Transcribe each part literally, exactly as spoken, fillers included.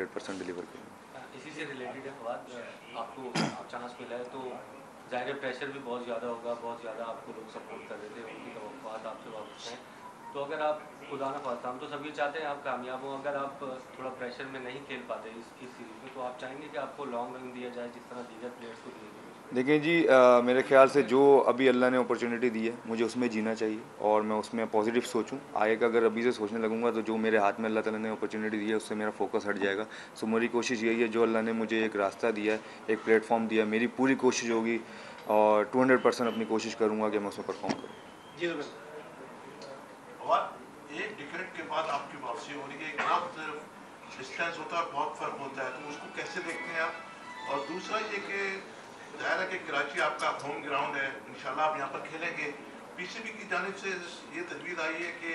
Hundred percent deliver करेंगे। इसी से रिलेटेड है फवाद, आपको आप चांस मिला है तो जाहिर प्रेशर भी बहुत ज़्यादा होगा, बहुत ज़्यादा आपको लोग सपोर्ट कर रहे थे, उनकी तवक्कुआत आपसे वापस हैं, तो अगर आप खुदा ना खास्ता, हम तो सभी चाहते हैं आप कामयाब हो, अगर आप थोड़ा प्रेशर में नहीं खेल पाते इस इस सीरीज़ में तो आप चाहेंगे कि आपको लॉन्ग रन दिया जाए जिस तरह दीगर प्लेयर्स को दिया जाए? देखिए जी, आ, मेरे ख्याल से जो अभी अल्लाह ने अपॉर्चुनिटी दी है मुझे उसमें जीना चाहिए और मैं उसमें पॉजिटिव सोचूं। आगे का अगर अभी से सोचने लगूंगा तो जो मेरे हाथ में अल्लाह ताला ने अपॉर्चुनिटी दी है उससे मेरा फोकस हट जाएगा। सो मेरी कोशिश यही है, जो अल्लाह ने मुझे एक रास्ता दिया है, एक प्लेटफॉर्म दिया, मेरी पूरी कोशिश होगी और टू हंड्रेड परसेंट अपनी कोशिश करूँगा कि मैं उसमें परफॉर्म करूँ। एक डिकेड के बाद आपकी वापसी होने के एक नाम डिस्टेंस होता है, बहुत फ़र्क होता है, तो उसको कैसे देखते हैं आप? और दूसरा ये कि दायरा के कराची आपका होम ग्राउंड है, इंशाल्लाह आप यहाँ पर खेलेंगे। पीसीबी की जानिब से ये तजवीज़ आई है कि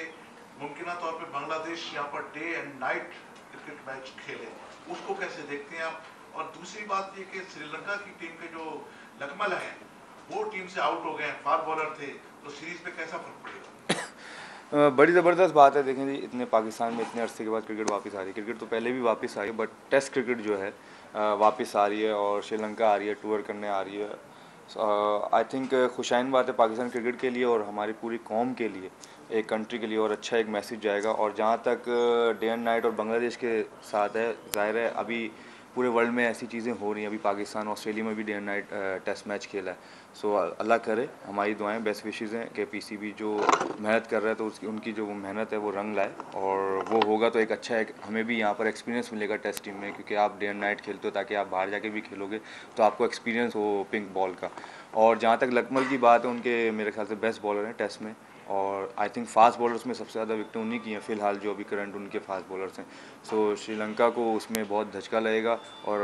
मुमकिन तौर पे बांग्लादेश यहाँ पर day and night cricket match खेले, उसको कैसे देखते हैं आप? और दूसरी बात ये कि श्रीलंका की टीम के जो लकमल हैं वो टीम से आउट हो गए हैं, फास्ट बॉलर थे, तो सीरीज़ पर कैसा फ़र्क पड़ेगा? बड़ी ज़बरदस्त बात है। देखें जी, इतने पाकिस्तान में इतने अरसे के बाद क्रिकेट वापस आ रही है, क्रिकेट तो पहले भी वापस आई है बट टेस्ट क्रिकेट जो है वापस आ रही है और श्रीलंका आ रही है, टूर करने आ रही है। आई थिंक खुशाइन बात है पाकिस्तान क्रिकेट के लिए और हमारी पूरी कौम के लिए, एक कंट्री के लिए, और अच्छा एक मैसेज जाएगा। और जहाँ तक डे एंड नाइट और बांग्लादेश के साथ है, जाहिर है अभी पूरे वर्ल्ड में ऐसी चीज़ें हो रही हैं, अभी पाकिस्तान ऑस्ट्रेलिया में भी day and night test match खेला है। सो अल्लाह करे, हमारी दुआएं, बेस्ट विशेज़ हैं कि पीसीबी जो मेहनत कर रहा है तो उसकी उनकी जो मेहनत है वो रंग लाए और वो होगा तो एक अच्छा एक हमें भी यहाँ पर एक्सपीरियंस मिलेगा टेस्ट टीम में, क्योंकि आप डे एंड नाइट खेलते हो ताकि आप बाहर जाके भी खेलोगे तो आपको एक्सपीरियंस हो पिंक बॉल का। और जहाँ तक लकमल की बात है, उनके मेरे ख्याल से बेस्ट बॉलर हैं टेस्ट में और आई थिंक फास्ट बॉलर्स में सबसे ज़्यादा विकेट उन्हीं की हैं फ़िलहाल, जो अभी करंट उनके फास्ट बॉलर्स हैं। सो श्रीलंका को उसमें बहुत धचका लगेगा और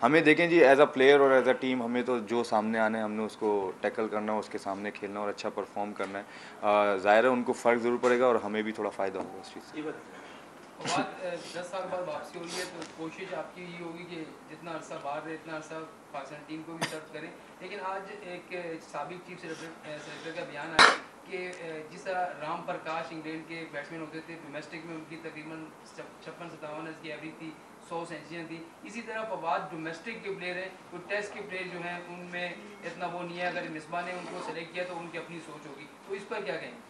हमें देखें जी, एज अ प्लेयर और एज अ टीम हमें तो जो सामने आना है हमने उसको टैकल करना है, उसके सामने खेलना और अच्छा परफॉर्म करना है। ज़ाहिर है उनको फ़र्क ज़रूर पड़ेगा और हमें भी थोड़ा फ़ायदा होगा उस चीज़ से। दस साल बाद वापसी हो रही है तो कोशिश आपकी ये होगी कि जितना अरसा बाहर रहे इतना अरसा पाकिस्तान टीम को भी सर्व करें, लेकिन आज एक साबिक चीफ सेलेक्टर का बयान आया कि जिस तरह राम प्रकाश इंग्लैंड के बैट्समैन होते थे, डोमेस्टिक में उनकी तकरीबन छप्पन सत्तावन रन की एवरेज थी, सौ सेंचुरियाँ थी, इसी तरह फवाद डोमेस्टिक के प्लेयर हैं, तो टेस्ट के प्लेयर जो हैं उनमें इतना वो नहीं है। अगर मिसबा ने उनको सेलेक्ट किया तो उनकी अपनी सोच होगी, तो इस पर क्या कहेंगे?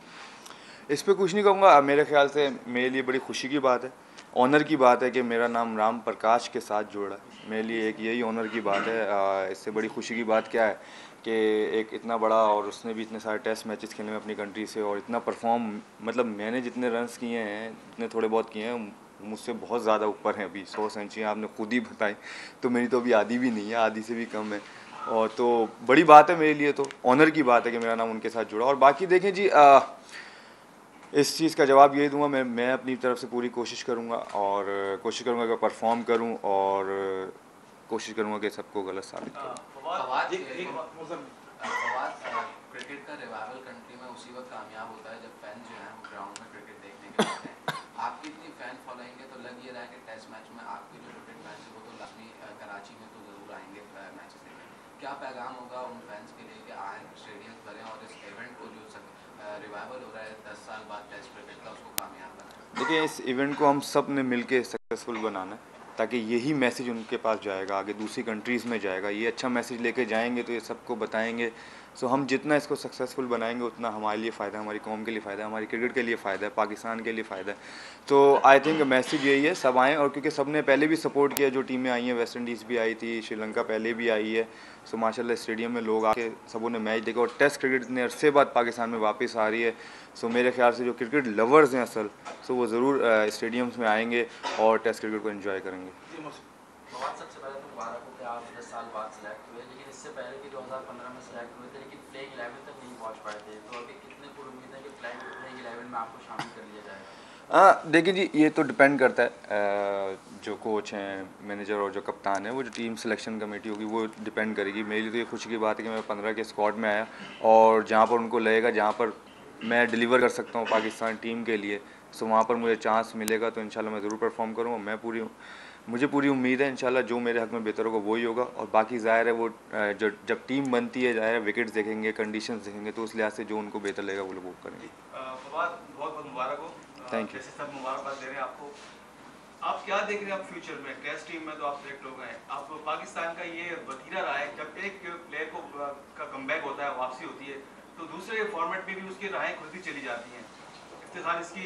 इस पर कुछ नहीं कहूँगा, मेरे ख्याल से मेरे लिए बड़ी खुशी की बात है, ऑनर की बात है कि मेरा नाम राम प्रकाश के साथ जुड़ा, मेरे लिए एक यही ऑनर की बात है। इससे बड़ी खुशी की बात क्या है कि एक इतना बड़ा और उसने भी इतने सारे टेस्ट मैचेस खेले में अपनी कंट्री से और इतना परफॉर्म, मतलब मैंने जितने रन्स किए हैं, जितने थोड़े बहुत किए हैं, मुझसे बहुत ज़्यादा ऊपर हैं। अभी सौ सेंचुरियाँ आपने खुद ही बताई, तो मेरी तो अभी आधी भी नहीं है, आधी से भी कम है, और तो बड़ी बात है मेरे लिए, तो ऑनर की बात है कि मेरा नाम उनके साथ जुड़ा। और बाकी देखें जी, आ, इस चीज़ का जवाब यही दूंगा, मैं मैं अपनी तरफ से पूरी कोशिश करूंगा और कोशिश करूंगा कि परफॉर्म करूं और कोशिश करूंगा कि सबको गलत साबित करूं। क्रिकेट का रिवाइवल कंट्री में उसी वक्त कामयाब होता है जब फैन जो है वो ग्राउंड में क्रिकेट देखने के लिए आते हैं। आपकी इतनी फैन फॉलोइंग है तो लग ये रहा है कि टेस्ट मैच में आपके जो क्रिकेट मैच है वो तो लाजमी कराची में तो ज़रूर आएंगे मैच देखने, क्या पैगाम होगा उन फैंस के लिए कि आए, स्टेडियम भरें और इस इवेंट को जो रिवाइवल हो रहा है दस साल बाद टेस्ट क्रिकेट का, उसको कामयाब बनाना? देखिए, इस इवेंट को हम सब ने मिलकर सक्सेसफुल बनाना है ताकि यही मैसेज उनके पास जाएगा, आगे दूसरी कंट्रीज़ में जाएगा। ये अच्छा मैसेज लेके जाएंगे तो ये सबको बताएंगे। सो हम जितना इसको सक्सेसफुल बनाएंगे उतना हमारे लिए फ़ायदा, हमारी कौम के लिए फ़ायदा, हमारी क्रिकेट के लिए फ़ायदा है, पाकिस्तान के लिए फ़ायदा है। तो आई थिंक मैसेज यही है, सब आएँ, और क्योंकि सब ने पहले भी सपोर्ट किया, जो टीमें आई हैं, वेस्ट इंडीज़ भी आई थी, श्रीलंका पहले भी आई है, सो माशाल्लाह स्टेडियम में लोग आके सबों ने मैच देखा और टेस्ट क्रिकेट इतने अरसे बाद पाकिस्तान में वापस आ रही है। सो मेरे ख्याल से जो क्रिकेट लवर्स हैं असल, सो वो ज़रूर स्टेडियम्स में आएंगे और टेस्ट क्रिकेट को इन्जॉय करेंगे। सबसे पहले तो मुबारक हो कि आप दस साल बाद सेलेक्ट हुए, लेकिन इससे पहले कि दो हज़ार पंद्रह में सेलेक्ट हुए थे लेकिन प्लेइंग इलेवन तक नहीं पहुंच पाए थे, तो अभी कितने को उम्मीद है कि प्लेइंग इलेवन में आपको शामिल कर लिया जाएगा? हाँ देखिए जी, ये तो डिपेंड करता है, जो कोच हैं, मैनेजर और जो कप्तान है, वो जो टीम सिलेक्शन कमेटी होगी वो डिपेंड करेगी। मेरे लिए तो ये खुशी की बात है कि मैं पंद्रह के स्क्वाड में आया और जहाँ पर उनको लगेगा, जहाँ पर मैं डिलीवर कर सकता हूँ पाकिस्तान टीम के लिए, सो वहाँ पर मुझे चांस मिलेगा तो इंशाल्लाह मैं ज़रूर परफॉर्म करूँगा। मैं पूरी मुझे पूरी उम्मीद है इंशाल्लाह जो मेरे हक़ में बेहतर होगा वही होगा। और बाकी ज़ाहिर है वो जो जब टीम बनती है, ज़ाहिर है विकेट्स देखेंगे, कंडीशंस देखेंगे, तो उस लिहाज से जो उनको बेहतर लगेगा वो लोग वो करेंगे। फवाद, बहुत बहुत मुबारक हो, थैंक यू। सब मुबारकबाद दे रहे हैं आपको, आप क्या देख रहे हैं आप फ्यूचर में? टेस्ट टीम में तो आप सेलेक्ट हो गए, आप पाकिस्तान का ये वतीरा रहा है, जब एक प्लेयर को का कमबैक होता है, वापसी होती है, तो दूसरे फॉर्मेट में भी उसकी राहें खुद ही चली जाती हैं। इफ्तिखार इसकी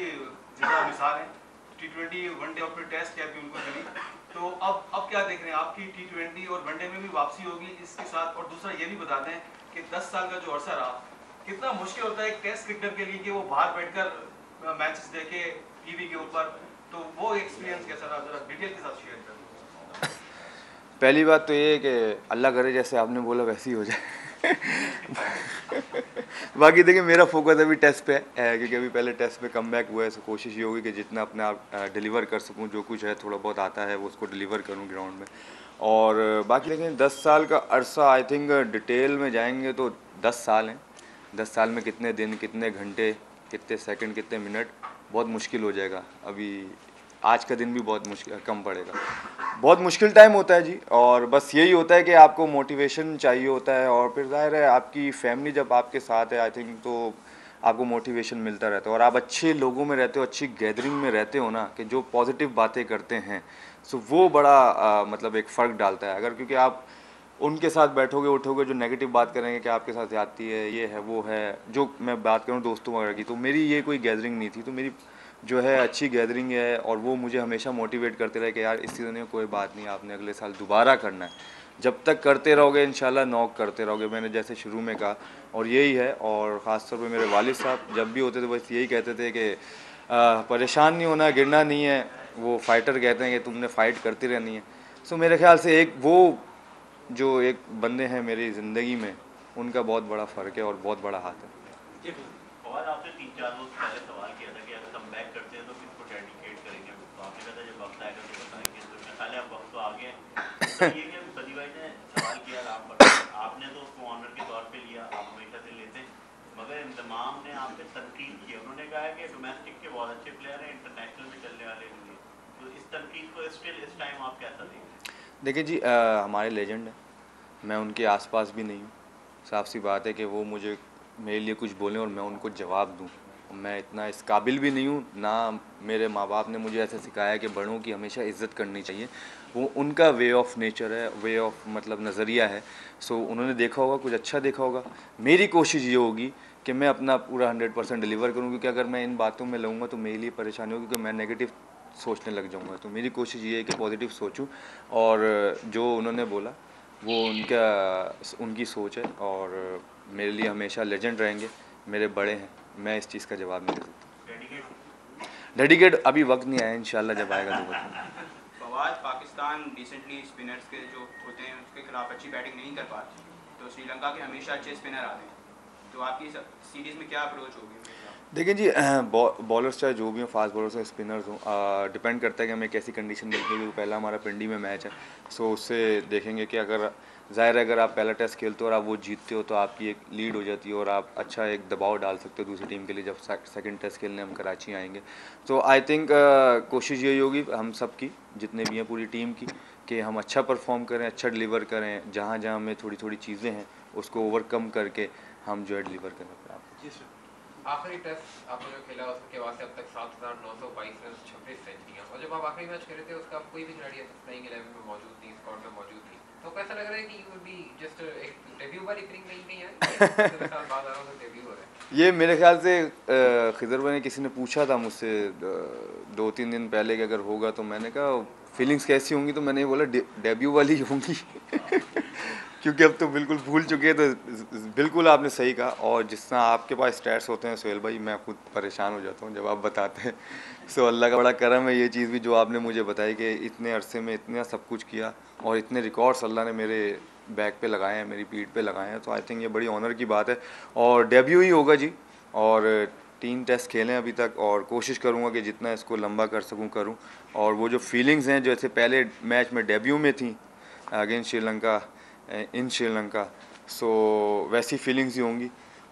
जिला मिसाल है, टी ट्वेंटी वनडे और फिर टेस्ट कैप भी उनको मिली। तो अब अब क्या देख रहे हैं आपकी टी ट्वेंटी और वनडे में भी वापसी होगी इसके साथ? और दूसरा ये भी बता दें कि दस साल का जो अरसा रहा, कितना मुश्किल होता है एक टेस्ट क्रिकेटर के लिए कि वो बाहर बैठकर मैचेस देखे टीवी के ऊपर, तो वो एक्सपीरियंस कैसा रहा, जरा डिटेल के साथ शेयर करें। पहली बात तो ये है कि अल्लाह करे जैसे आपने बोला वैसे ही हो जाए। बाकी देखिए मेरा फोकस अभी टेस्ट पे है, क्योंकि अभी पहले टेस्ट पे कमबैक हुआ है, तो कोशिश ये होगी कि जितना अपना आप डिलीवर कर सकूं, जो कुछ है थोड़ा बहुत आता है वो उसको डिलीवर करूं ग्राउंड में। और बाकी लेकिन दस साल का अरसा, आई थिंक डिटेल में जाएंगे तो दस साल हैं, दस साल में कितने दिन, कितने घंटे, कितने सेकेंड, कितने मिनट, बहुत मुश्किल हो जाएगा। अभी आज का दिन भी बहुत मुश्किल कम पड़ेगा, बहुत मुश्किल टाइम होता है जी। और बस यही होता है कि आपको मोटिवेशन चाहिए होता है, और फिर जाहिर है आपकी फैमिली जब आपके साथ है आई थिंक तो आपको मोटिवेशन मिलता रहता है। और आप अच्छे लोगों में रहते हो, अच्छी गैदरिंग में रहते हो ना, कि जो पॉजिटिव बातें करते हैं, सो वो बड़ा आ, मतलब एक फ़र्क डालता है। अगर क्योंकि आप उनके साथ बैठोगे उठोगे जो नेगेटिव बात करेंगे कि आपके साथ जाती है, ये है वो है, जो मैं बात करूँ दोस्तों वगैरह की, तो मेरी ये कोई गैदरिंग नहीं थी, तो मेरी जो है अच्छी गैदरिंग है, और वो मुझे हमेशा मोटिवेट करते रहे कि यार इस सीज़न में कोई बात नहीं, आपने अगले साल दोबारा करना है, जब तक करते रहोगे इंशाल्लाह नॉक करते रहोगे, मैंने जैसे शुरू में कहा। और यही है, और ख़ास तौर पे मेरे वालिद साहब जब भी होते थे बस यही कहते थे कि परेशान नहीं होना, गिरना नहीं है, वो फाइटर कहते हैं कि तुमने फ़ाइट करती रहनी है। सो मेरे ख्याल से एक वो जो एक बंदे हैं मेरी ज़िंदगी में, उनका बहुत बड़ा फ़र्क है और बहुत बड़ा हाथ है। और आपने तीन चार रोज पहले सवाल किया था कि अगर कम बैक करते हैं तो किसको डेडिकेट करेंगे, तो आपने कहा था जब वक्त आएगा तो बताएंगे, तो पहले आप वक्त तो आ गए। तो ये कि सदी भाई ने सवाल किया आप पर, आपने तो उसको ऑनर के तौर पे लिया, आप हमेशा से लेते, मगर इंतजाम ने आप पे तनकीद की, उन्होंने कहा है कि डोमेस्टिक के बहुत अच्छे प्लेयर हैं, इंटरनेशनल में चलने वाले भी हैं, तो इस तनकीद को स्टिल इस टाइम आप कैसा देखें? देखिए जी, आ, हमारे लेजेंड हैं, मैं उनके आस पास भी नहीं हूँ, साफ सी बात है कि वो मुझे मेरे लिए कुछ बोलें और मैं उनको जवाब दूं, मैं इतना इस काबिल भी नहीं हूं ना, मेरे माँ बाप ने मुझे ऐसा सिखाया कि बड़ों की हमेशा इज्जत करनी चाहिए, वो उनका वे ऑफ नेचर है, वे ऑफ मतलब नज़रिया है। सो उन्होंने देखा होगा, कुछ अच्छा देखा होगा। मेरी कोशिश ये होगी कि मैं अपना पूरा हंड्रेड परसेंट डिलीवर करूँ, क्योंकि अगर मैं इन बातों में लूँगा तो मेरे लिए परेशानी होगी, क्योंकि मैं नेगेटिव सोचने लग जाऊँगा। तो मेरी कोशिश ये है कि पॉजिटिव सोचूँ, और जो उन्होंने बोला वो उनका उनकी सोच है, और मेरे लिए हमेशा लेजेंड रहेंगे, मेरे बड़े हैं, मैं इस चीज़ का जवाब नहीं दे सकता। डेडिकेट अभी वक्त नहीं आया, इंशाल्लाह जब आएगा तो बताऊंगा। पाकिस्तान रिसेंटली स्पिनर्स के जो होते हैं उसके खिलाफ अच्छी बैटिंग नहीं कर पाती, तो श्रीलंका के हमेशा अच्छे स्पिनर आते हैं, तो आपकी सीरीज़ में क्या अप्रोच होगी? देखिए जी, बॉलर्स चाहे जो भी हों, फास्ट बॉलर्स हों, स्पिनर्स हों, डिपेंड करता है कि हमें कैसी कंडीशन मिलती है। पहला हमारा पिंडी में मैच है, सो उससे देखेंगे कि अगर ज़ाहिर है अगर आप पहला टेस्ट खेलते हो और आप वो जीतते हो तो आपकी एक लीड हो जाती है, और आप अच्छा एक दबाव डाल सकते हो दूसरी टीम के लिए। जब सेकंड टेस्ट खेलने हम कराची आएंगे, तो आई थिंक कोशिश यही होगी हम सब की, जितने भी हैं पूरी टीम की, कि हम अच्छा परफॉर्म करें, अच्छा डिलीवर करें, जहाँ जहाँ हमें थोड़ी थोड़ी चीज़ें हैं उसको ओवरकम करके हम जो है डिलीवर करें। आखिरी टेस्ट आपने जो खेला उसके बाद से अब तक सात हज़ार नौ सौ बाईस रन, छब्बीस सेंचुरियाँ, और जब आप आखिरी मैच खेले थे उसका कोई भी खिलाड़ी इलेवन में मौजूद थी, स्क्वाड में मौजूद थी, तो कैसा लग रहा है कि यू विल बी जस्ट एक डेब्यू वाली फीलिंग नहीं है? तो साल बाद आ रहा हूं, डेब्यू हो रहा है। ये मेरे ख्याल से खिदर भाई ने किसी ने पूछा था मुझसे दो तीन दिन पहले कि अगर होगा तो, मैंने कहा फीलिंग्स कैसी होंगी, तो मैंने बोला डेब्यू वाली होंगी। क्योंकि अब तो बिल्कुल भूल चुके हैं। तो बिल्कुल आपने सही कहा, और जिस तरह आपके पास स्टैट्स होते हैं सोहेल भाई, मैं खुद परेशान हो जाता हूँ जब आप बताते हैं। सो अल्लाह का बड़ा करम है ये चीज़ भी जो आपने मुझे बताई कि इतने अरसे में इतना सब कुछ किया, और इतने रिकॉर्ड्स अल्लाह ने मेरे बैक पे लगाए हैं, मेरी पीठ पे लगाए हैं। तो आई थिंक ये बड़ी ऑनर की बात है, और डेब्यू ही होगा जी। और तीन टेस्ट खेले अभी तक, और कोशिश करूँगा कि जितना इसको लंबा कर सकूँ करूँ। और वो जो फीलिंग्स हैं जैसे पहले मैच में डेब्यू में थी against Sri Lanka, in Sri Lanka, so वैसी फीलिंग्स ही होंगी,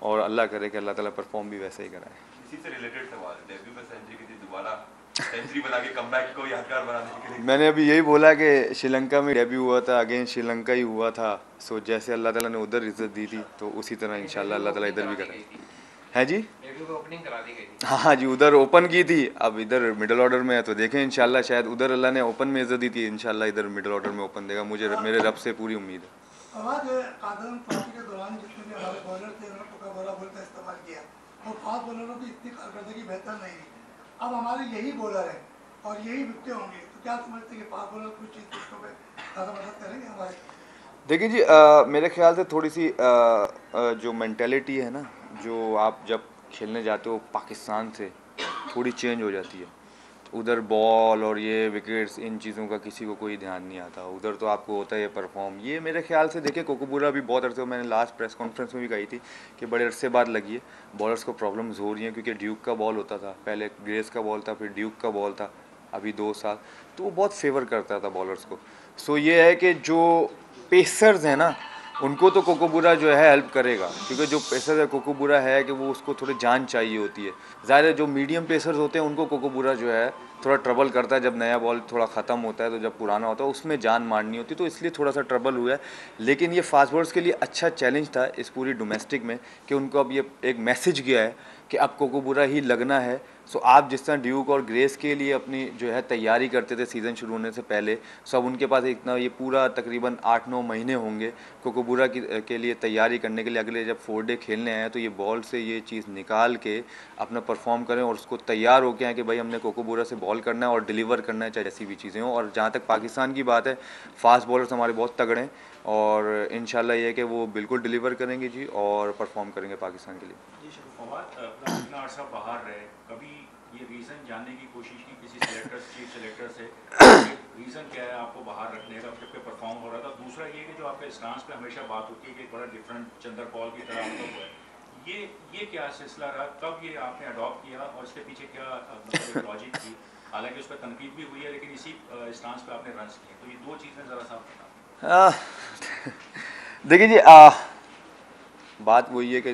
और अल्लाह करे कि अल्लाह ताला परफॉर्म भी वैसे ही कराए। इसी से रिलेटेड सवाल, डेब्यू में सेंचुरी की थी, दोबारा सेंचुरी बना के कमबैक को यादगार बनाने के लिए मैंने अभी यही बोला कि श्रीलंका में डेब्यू हुआ था, अगेंस्ट श्रीलंका ही हुआ था। सो जैसे अल्लाह ताला ने उधर इज्जत दी थी, तो उसी तरह इंशाल्लाह अल्लाह ताला इधर भी कराए। है जी, ओपनिंग करा दी गई। हाँ हाँ जी, उधर ओपन की थी, अब इधर मिडिल ऑर्डर में है, तो देखें इंशाल्लाह, शायद उधर अल्लाह ने ओपन में इज्जत दी थी, इंशाल्लाह इधर मिडिल ऑर्डर में ओपन देगा, मुझे मेरे रब से पूरी उम्मीद है। अब हमारे यही बॉलर है और यही विकटे होंगे, तो क्या समझते हैं कि फास्ट बॉलर कुछ चीज़ विकटों पे ज़्यादा मदद करेंगे हमारे? देखिए जी, आ, मेरे ख्याल से थोड़ी सी आ, आ, जो मैंटेलिटी है ना, जो आप जब खेलने जाते हो पाकिस्तान से, थोड़ी चेंज हो जाती है। उधर बॉल और ये विकेट्स, इन चीज़ों का किसी को कोई ध्यान नहीं आता, उधर तो आपको होता है ये परफॉर्म। ये मेरे ख्याल से देखिए कोकोबुरा भी बहुत अरसे, मैंने लास्ट प्रेस कॉन्फ्रेंस में भी कही थी कि बड़े अरसे बाद लगी है, बॉलर्स को प्रॉब्लम्स हो रही हैं, क्योंकि ड्यूक का बॉल होता था, पहले ग्रेस का बॉल था, फिर ड्यूक का बॉल था, अभी दो साल, तो वो बहुत फेवर करता था बॉलर्स को। सो ये है कि जो पेसर्स हैं ना, उनको तो कोकोबुरा जो है हेल्प करेगा, क्योंकि जो पेसर है कोकोबुरा है कि वो उसको थोड़ी जान चाहिए होती है। ज़ाहिर जो मीडियम पेसर्स होते हैं उनको कोकोबुरा जो है थोड़ा ट्रबल करता है, जब नया बॉल थोड़ा ख़त्म होता है, तो जब पुराना होता है उसमें जान मारनी होती है, तो इसलिए थोड़ा सा ट्रबल हुआ है। लेकिन ये फास्ट बॉलर्स के लिए अच्छा चैलेंज था इस पूरी डोमेस्टिक में, कि उनको अब ये एक मैसेज गया है कि अब कोकोबुरा ही लगना है। सो आप जिस तरह ड्यूक और ग्रेस के लिए अपनी जो है तैयारी करते थे सीज़न शुरू होने से पहले, सो अब उनके पास इतना ये पूरा तकरीबन आठ नौ महीने होंगे कोकोबुरा की के लिए तैयारी करने के लिए। अगले जब फोर डे खेलने आए तो ये बॉल से ये चीज़ निकाल के अपना परफॉर्म करें और उसको तैयार होके आए कि भाई हमने कोकोबुरा से बॉल करना है और डिलीवर करना है, चाहे जैसी भी चीज़ें हों। और जहाँ तक पाकिस्तान की बात है, फास्ट बॉलर्स हमारे बहुत तगड़े हैं और इंशाल्लाह ये है कि वो बिल्कुल डिलीवर करेंगे जी और परफॉर्म करेंगे पाकिस्तान के लिए। अपना आर्सा बाहर रहे, कभी ये रीज़न जानने की कोशिश की किसी सेलेक्टर चीफ सेलेक्टर से, रीज़न क्या है आपको बाहर रखने का जबकि परफॉर्म हो रहा था? दूसरा ये कि जो आपके स्टांस पे हमेशा बात होती है कि बड़ा डिफरेंट चंद्र पॉल की तरह आपका हुआ है, ये ये क्या सिलसिला रहा, कब ये आपने अडॉप्ट किया और इसके पीछे क्या मतलब लॉजिक थी? हालांकि उस पर तनकीद भी हुई है लेकिन इसी स्टांस पे आपने रन्स किए, तो ये दो चीज़ें ज़रा साफ। देखिए जी, आ, बात वही है कि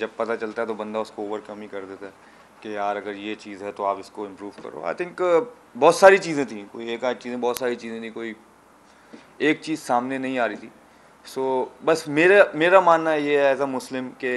जब पता चलता है तो बंदा उसको ओवरकम ही कर देता है कि यार अगर ये चीज़ है तो आप इसको इम्प्रूव करो। आई थिंक बहुत सारी चीज़ें थी, कोई एक आध चीज़ें, बहुत सारी चीज़ें थी, कोई एक चीज़ सामने नहीं आ रही थी। सो बस मेरा मेरा मानना ये है एज अ मुस्लिम के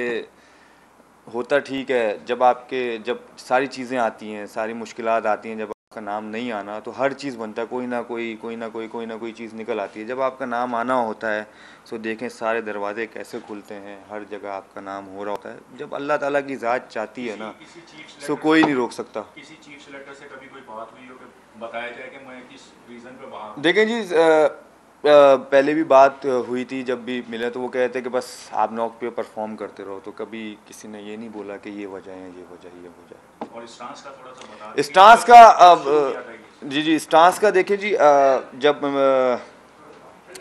होता ठीक है, जब आपके जब सारी चीज़ें आती हैं, सारी मुश्किलात आती हैं, जब आपका नाम नहीं आना तो हर चीज़ बनता है, कोई ना कोई कोई ना कोई कोई ना कोई चीज़ निकल आती है। जब आपका नाम आना होता है तो देखें सारे दरवाजे कैसे खुलते हैं, हर जगह आपका नाम हो रहा होता है। जब अल्लाह ताला की ज़ात चाहती है ना तो कोई नहीं रोक सकता। किसी चीफ सेलेक्टर से कभी कोई बात हुई हो कि बताया जाए कि मैं किस रीज़न पे बाहर? देखें जी, पहले भी बात हुई थी, जब भी मिले तो वो कहते कि बस आप नॉक पे परफॉर्म करते रहो, तो कभी किसी ने ये नहीं बोला कि ये वजह है, ये वजह ये वजह। और स्टांस का थोड़ा सा बता। स्टांस का अब जी जी स्टांस का देखिए जी, जब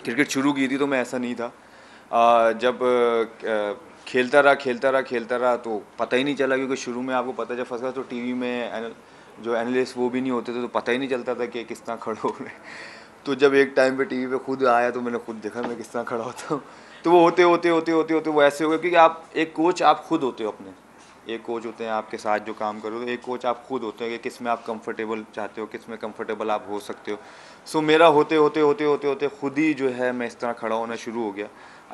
क्रिकेट शुरू की थी तो मैं ऐसा नहीं था, जब खेलता रहा खेलता रहा खेलता रहा तो पता ही नहीं चला, क्योंकि शुरू में आपको पता है जब फंसा तो टी वी में जो एनालिस्ट वो भी नहीं होते थे, तो पता ही नहीं चलता था कि किस तरह खड़े हो रहे। तो जब एक टाइम पे टीवी पे खुद आया तो मैंने खुद देखा मैं किस तरह खड़ा होता हूँ, तो वो होते होते होते होते होते वो ऐसे हो गया, क्योंकि आप एक कोच आप खुद होते हो, अपने एक कोच होते हैं आपके साथ जो काम करो, तो एक कोच आप खुद होते हो कि किस में आप कंफर्टेबल चाहते हो, किस में कंफर्टेबल आप हो सकते हो। सो मेरा होते होते होते होते होते खुद ही जो है मैं इस तरह खड़ा होना शुरू हो गया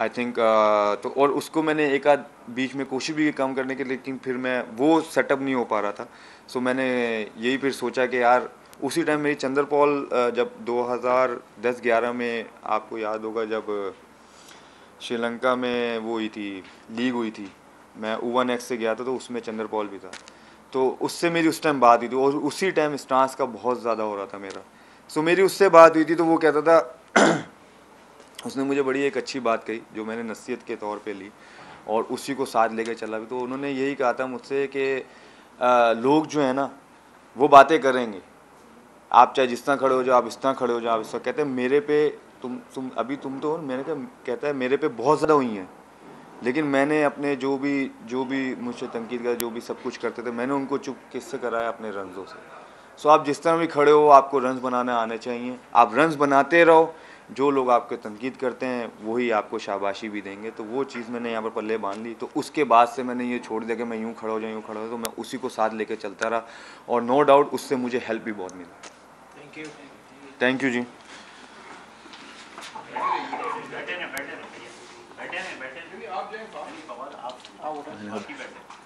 आई थिंक। uh, तो और उसको मैंने एक आध बीच में कोशिश भी कम करने की, लेकिन फिर मैं वो सेटअप नहीं हो पा रहा था। सो मैंने यही फिर सोचा कि यार उसी टाइम मेरी चंद्र पॉल जब दो हज़ार दस ग्यारह में, आपको याद होगा जब श्रीलंका में वो हुई थी लीग हुई थी, मैं ओवन एक्स से गया था तो उसमें चंद्र पॉल भी था, तो उससे मेरी उस टाइम बात हुई थी और उसी टाइम स्टांस का बहुत ज़्यादा हो रहा था मेरा। सो मेरी उससे बात हुई थी तो वो कहता था उसने मुझे बड़ी एक अच्छी बात कही जो मैंने नसीहत के तौर पर ली और उसी को साथ लेकर चला भी। तो उन्होंने यही कहा था मुझसे कि लोग जो है ना वो बातें करेंगे, आप चाहे जिस तरह खड़े हो जाओ, आप इस तरह खड़े हो जाओ, आप इस तरह कहते हैं मेरे पे तुम तुम अभी तुम तो हो, मैंने कहा कहता है मेरे पे बहुत ज़्यादा हुई हैं, लेकिन मैंने अपने जो भी जो भी मुझसे तनकीद का जो भी सब कुछ करते थे मैंने उनको चुप किससे कराया, अपने रन्सों से। सो आप जिस तरह भी खड़े हो आपको रन्स बनाने आने चाहिए, आप रन्स बनाते रहो, जो लोग आपके तनकीद करते हैं वही आपको शाबाशी भी देंगे। तो वो चीज़ मैंने यहाँ पर पल्ले बांध ली, तो उसके बाद से मैंने ये छोड़ दिया कि मैं यूँ खड़ा हो जाऊँ यूँ खड़ा हो, तो मैं उसी को साथ लेकर चलता रहा और नो डाउट उससे मुझे हेल्प भी बहुत मिला। थैंक यू जी। बैठे बैठे बैठे बैठे आप आप